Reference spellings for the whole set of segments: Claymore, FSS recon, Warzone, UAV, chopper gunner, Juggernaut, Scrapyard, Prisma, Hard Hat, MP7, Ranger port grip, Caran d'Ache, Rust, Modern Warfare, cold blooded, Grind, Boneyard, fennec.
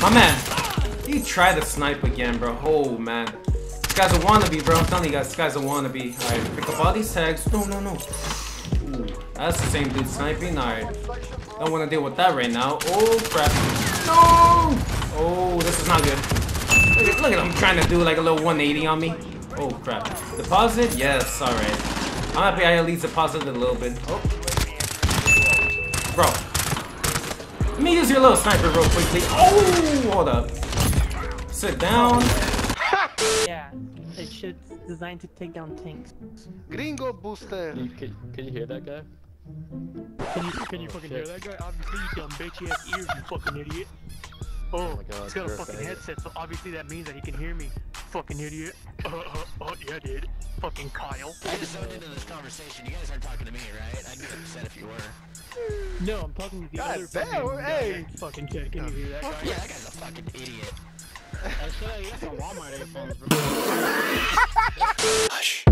My man, you try to snipe again, bro. Oh, man. This guy's a wannabe, bro. I'm telling you guys, this guy's a wannabe. Alright, pick up all these tags. No, no, no. Ooh, that's the same dude sniping. Alright. Don't want to deal with that right now. Oh, crap. No! Oh, this is not good. Look at him trying to do like a little 180 on me. Oh, crap. Deposit? Yes, alright. I'm happy I at least deposited a little bit. Oh. Bro. Let me use your little sniper real quickly. Oh, hold up. Sit down. Yeah, it should designed to take down tanks. Gringo booster. Can you hear that guy? Can you fucking hear that guy? Obviously, you dumb bitch. He has ears, you fucking idiot. Oh my God, he's got a fucking headset, so obviously that means that he can hear me. Fucking idiot. Yeah, dude. Fucking Kyle. I just zoned into this conversation. You guys aren't talking to me, right? I'd get upset if you were. No, I'm talking to the other fucking hey. Fucking kid. Can you hear that guy? Yeah, that guy's a fucking idiot. I said I got some Walmart headphones, bro. Hush.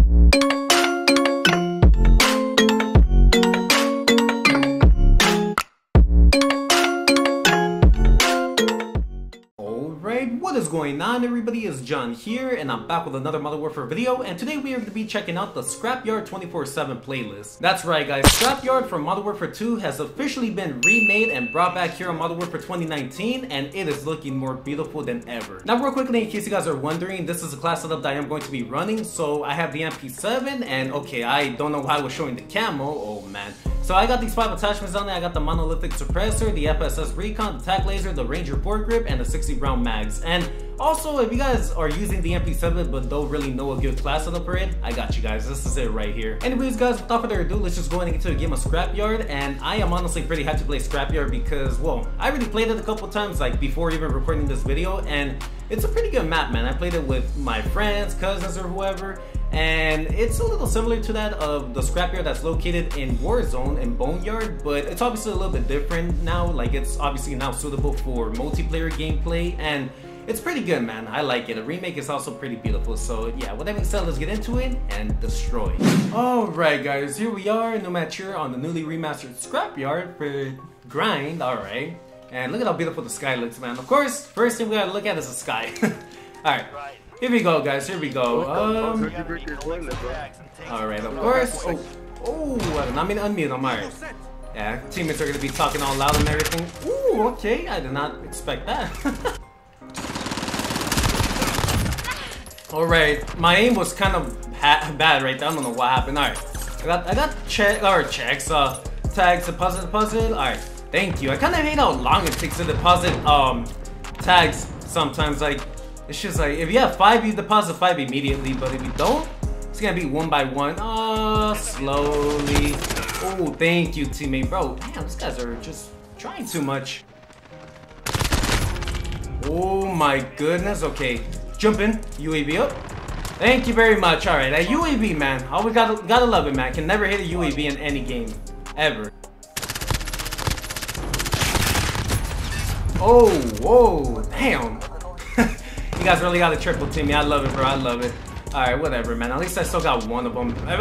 What is going on, everybody? It's John here, and I'm back with another Modern Warfare video, and today we are going to be checking out the Scrapyard 24/7 playlist. That's right, guys. Scrapyard from Modern Warfare 2 has officially been remade and brought back here on Modern Warfare 2019, and it is looking more beautiful than ever. Now, real quickly, in case you guys are wondering, this is a class setup that I am going to be running. So I have the MP7, and okay, I don't know why I was showing the camo. Oh, man. So I got these 5 attachments on there. I got the monolithic suppressor, the FSS recon, the tac laser, the Ranger port grip, and the 60-round mags. And also, if you guys are using the MP7 but don't really know a good class setup for it, I got you guys. This is it right here. Anyways, guys, without further ado, let's just go ahead and get to a game of Scrapyard. And I am honestly pretty hyped to play Scrapyard because, well, I already played it a couple times, like before even recording this video, and it's a pretty good map, man. I played it with my friends, cousins, or whoever. And it's a little similar to that of the Scrapyard that's located in Warzone and Boneyard, but it's obviously a little bit different now. Like, it's obviously now suitable for multiplayer gameplay, and it's pretty good, man. I like it. The remake is also pretty beautiful. So yeah, with that being said, let's get into it and destroy. Alright, guys, here we are, Nomad Cheer on the newly remastered Scrapyard for Grind. Alright, and look at how beautiful the sky looks, man. Of course, first thing we gotta look at is the sky. Alright. Here we go, guys, here we go. Alright, of course. Oh, I did not mean to unmute them. Alright. Yeah, teammates are going to be talking all loud and everything. Ooh, okay, I did not expect that. Alright, my aim was kind of bad right there. I don't know what happened. Alright, I got checks, tags, deposit. Alright, thank you. I kind of hate how long it takes to deposit tags sometimes, like. It's just like, if you have 5, you deposit 5 immediately, but if you don't, it's gonna be one by one. Slowly. Oh, thank you, teammate. Bro, damn, these guys are just trying too much. Oh my goodness, okay. Jump in, UAV up. Thank you very much. Alright, that UAV, man. Always gotta love it, man. Can never hit a UAV in any game. Ever. Oh, whoa, damn. You guys really got a triple team me. I love it, bro. I love it. Alright, whatever, man. At least I still got one of them. If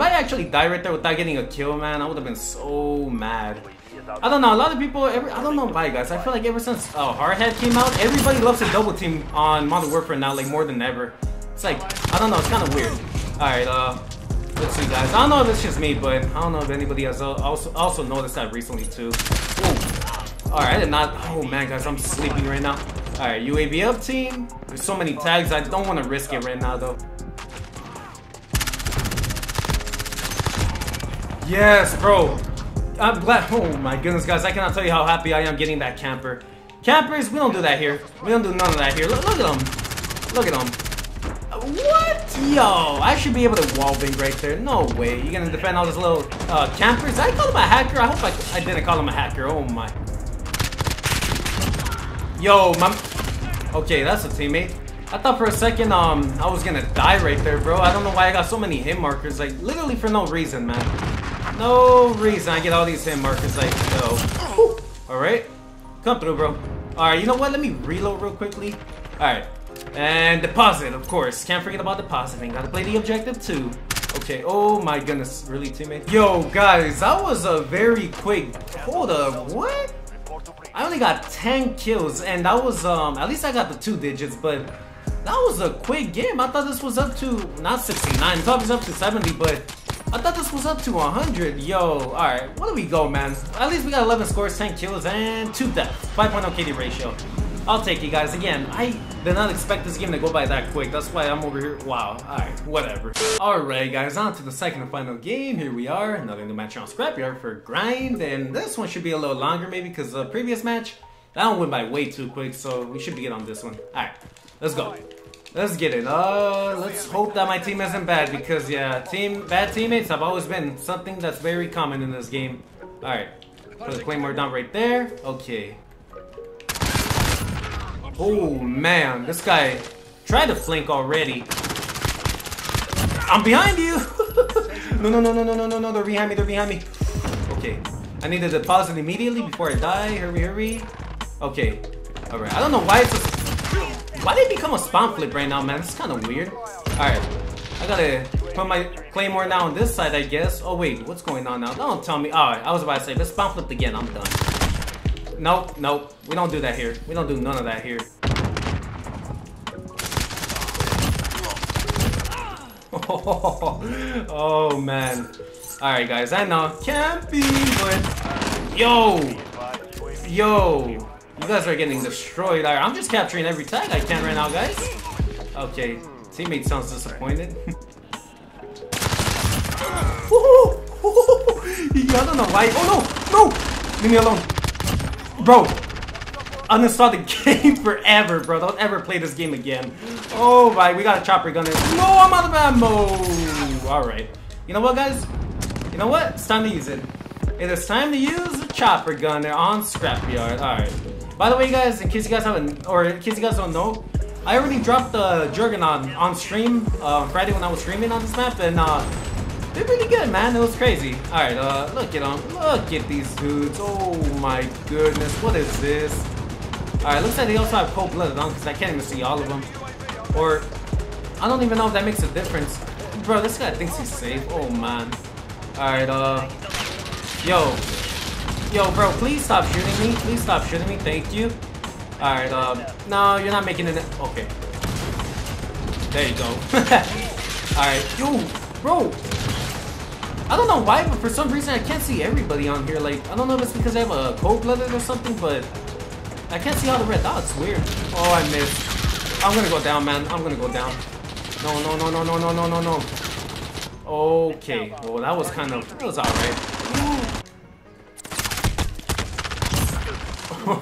I actually died right there without getting a kill, man, I would have been so mad. I don't know. A lot of people... I don't know why, guys. I feel like ever since Hard Hat came out, everybody loves to double team on Modern Warfare now, like, more than ever. It's like... I don't know. It's kind of weird. Alright, let's see, guys. I don't know if it's just me, but I don't know if anybody has also noticed that recently, too. Alright, I did not... Oh, man, guys. I'm sleeping right now. Alright, UAV up, team. There's so many tags, I don't want to risk it right now, though. Yes, bro. I'm glad. Oh my goodness, guys, I cannot tell you how happy I am getting that camper. Campers, we don't do that here. We don't do none of that here. Look at them. Look at them. What? Yo, I should be able to wallbang right there. No way. You're going to defend all those little campers? Did I call him a hacker? I hope I didn't call him a hacker. Oh my. Yo, my... Okay, that's a teammate. I thought for a second I was gonna die right there, bro. I don't know why I got so many hit markers, like, literally for no reason, man. No reason I get all these hit markers, like, yo. Alright, come through, bro. Alright, you know what, let me reload real quickly. Alright, and deposit, of course. Can't forget about depositing. Gotta play the objective too. Okay, oh my goodness, really, teammate? Yo, guys, that was a very quick... Hold up, what? I only got 10 kills, and that was, at least I got the 2 digits, but that was a quick game. I thought this was up to, not 69, it's obviously up to 70, but I thought this was up to 100. Yo, alright, where do we go, man? At least we got 11 scores, 10 kills, and 2 deaths. 5.0 KD ratio. I'll take you guys. Again, I did not expect this game to go by that quick. That's why I'm over here. Wow. Alright, whatever. Alright, guys, on to the second and final game. Here we are. Another new match on Scrapyard for Grind. And this one should be a little longer, maybe, because the previous match, that one went by way too quick. So we should be good on this one. Alright, let's go. Let's get it. Let's hope that my team isn't bad, because, yeah, bad teammates have always been something that's very common in this game. Alright, put the Claymore down right there. Okay. Oh man, this guy tried to flank already. I'm behind you! No, they're behind me, Okay, I need to deposit immediately before I die. Hurry. Okay, alright. I don't know why it's a... Why did it become a spawn flip right now, man? It's kind of weird. Alright, I gotta put my Claymore now on this side, I guess. Oh wait, what's going on now? Don't tell me. Alright, I was about to say, let's spawn flip again, I'm done. Nope. We don't do that here. We don't do none of that here. Oh man. Alright guys, I know. Can't be, but... Yo! You guys are getting destroyed. Alright, I'm just capturing every tag I can right now, guys. Okay. Teammate sounds disappointed. I don't know why. Oh no! Leave me alone. Bro, uninstall the game forever, bro. Don't ever play this game again. Oh, my. We got a chopper gunner. No, I'm out of ammo. All right. You know what, guys? You know what? It's time to use it. It is time to use the chopper gunner on Scrapyard. All right. By the way, guys, in case you guys haven't, or in case you guys don't know, I already dropped the Juggernaut on stream Friday when I was streaming on this map, and they're really good, man. It was crazy. Alright, look at them. Look at these dudes. Oh my goodness. What is this? Alright, looks like they also have cold blooded on because I can't even see all of them. Or, I don't even know if that makes a difference. Bro, this guy thinks he's safe. Oh man. Alright, Yo, bro, please stop shooting me. Thank you. Alright, no, you're not making it. Okay. There you go. Alright, yo, bro. I don't know why, but for some reason I can't see everybody on here. Like, I don't know if it's because I have a cold blooded or something, but I can't see all the red dots. Weird. Oh, I missed. I'm gonna go down, man. No. Okay. Well, that was kind of... It was alright.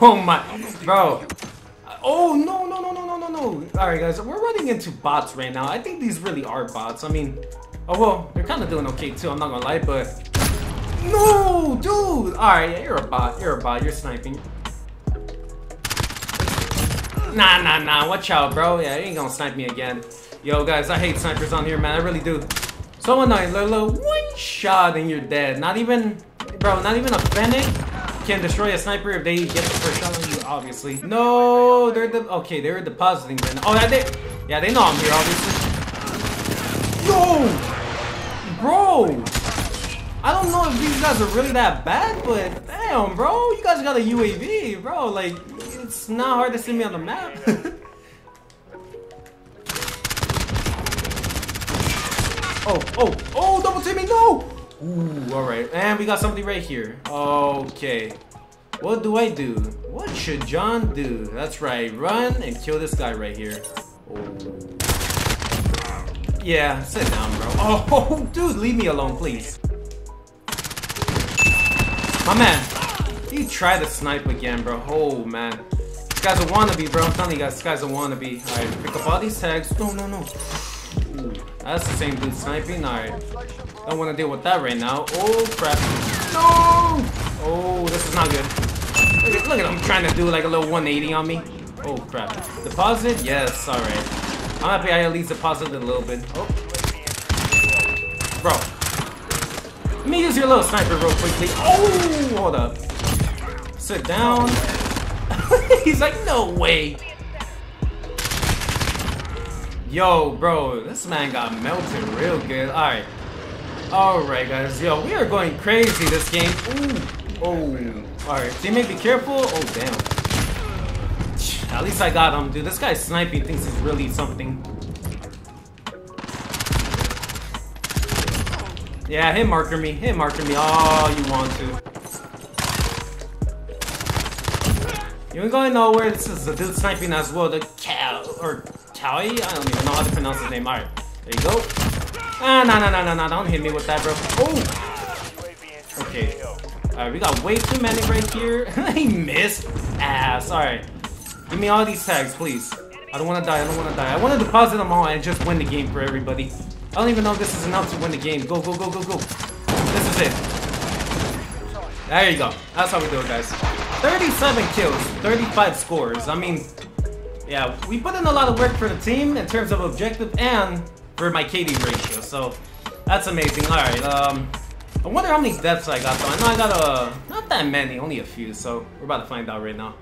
Oh my... Bro. Oh, no. Alright, guys. We're running into bots right now. I think these really are bots. I mean... Oh, well, they're kind of doing okay, too, I'm not gonna lie, but... No, dude! Alright, you're a bot, you're sniping. Nah, watch out, bro. Yeah, you ain't gonna snipe me again. Yo, guys, I hate snipers on here, man, I really do. So annoying, little one shot and you're dead. Not even... Bro, not even a fennec can destroy a sniper if they get the first shot on you, obviously. No, they're... Okay, they were depositing then. Oh, yeah, they know I'm here, obviously. No! Bro, I don't know if these guys are really that bad, but damn, bro, you guys got a UAV, bro. Like, it's not hard to see me on the map. oh, double teaming, no! Ooh, all right, and we got somebody right here. Okay, what do I do? What should John do? That's right, run and kill this guy right here. Oh. Yeah, sit down, bro. Oh, dude, leave me alone, please. My man, he tried to snipe again, bro. Oh, man. This guy's a wannabe, bro. I'm telling you guys, this guy's a wannabe. All right, pick up all these tags. No. Ooh, that's the same dude sniping. All right. Don't want to deal with that right now. Oh, crap. No! Oh, this is not good. Look at him trying to do like a little 180 on me. Oh, crap. Deposit? Yes, all right. I'm happy I at least deposited a little bit. Oh. Bro. Let me use your little sniper real quickly. Oh, hold up. Sit down. He's like, no way. Yo, bro, this man got melted real good. Alright. Alright, guys. Yo, we are going crazy this game. Ooh. Oh. Alright, teammate, be careful. Oh, damn. At least I got him, dude. This guy sniping thinks he's really something. Yeah, hit marker me. Hit marker me all you want to. You ain't going nowhere. This is a dude sniping as well. The cow or Cowie? I don't even know how to pronounce his name. Alright, there you go. Ah, no. Don't hit me with that, bro. Oh! Okay. Alright, we got way too many right here. He missed. Ass. Alright. Give me all these tags, please. I don't want to die. I want to deposit them all and just win the game for everybody. I don't even know if this is enough to win the game. Go, go. This is it. There you go. That's how we do it, guys. 37 kills, 35 scores. I mean, yeah, we put in a lot of work for the team in terms of objective and for my KD ratio. So that's amazing. All right. I wonder how many deaths I got, though. I know I got not that many, only a few. So we're about to find out right now.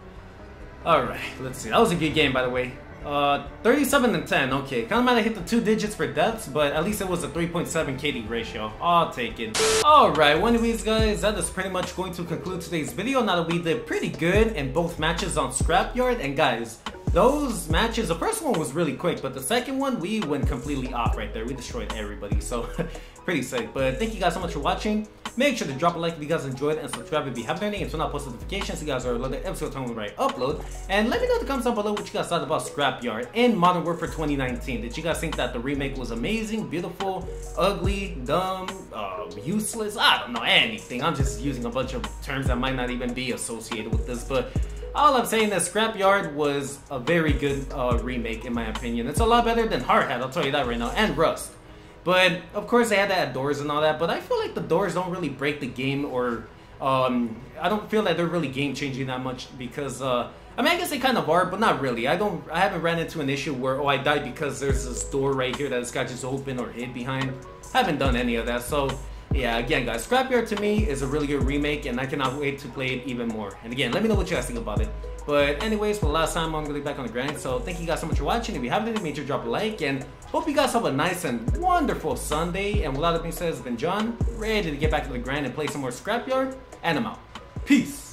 All right. Let's see. That was a good game, by the way. 37 and 10, okay. Kinda might have hit the 2 digits for deaths, but at least it was a 3.7 KD ratio. I'll take it. Alright, well anyways guys, that is pretty much going to conclude today's video. Now that we did pretty good in both matches on Scrapyard, and guys, those matches, the first one was really quick, but the second one, we went completely off right there. We destroyed everybody, so pretty sick. But thank you guys so much for watching. Make sure to drop a like if you guys enjoyed and subscribe if you haven't already and turn on post notifications so you guys are alert every single time when I upload. And let me know in the comments down below what you guys thought about Scrapyard and Modern Warfare 2019. Did you guys think that the remake was amazing, beautiful, ugly, dumb, useless? I don't know, anything. I'm just using a bunch of terms that might not even be associated with this, but all I'm saying is Scrapyard was a very good remake in my opinion. It's a lot better than Hard Hat, I'll tell you that right now, and Rust. But of course they had to add doors and all that, but I feel like the doors don't really break the game, or I don't feel like they're really game changing that much, because I mean I guess they kind of are, but not really. I haven't ran into an issue where, oh, I died because there's this door right here that this guy just opened or hid behind. I haven't done any of that. So yeah, again guys, Scrapyard to me is a really good remake and I cannot wait to play it even more. And again, let me know what you guys think about it. But anyways, for the last time, I'm going to be back on the grind. So thank you guys so much for watching. If you haven't already, make sure to drop a like. And hope you guys have a nice and wonderful Sunday. And with all that being said, it's been John, ready to get back to the grind and play some more Scrapyard. And I'm out. Peace.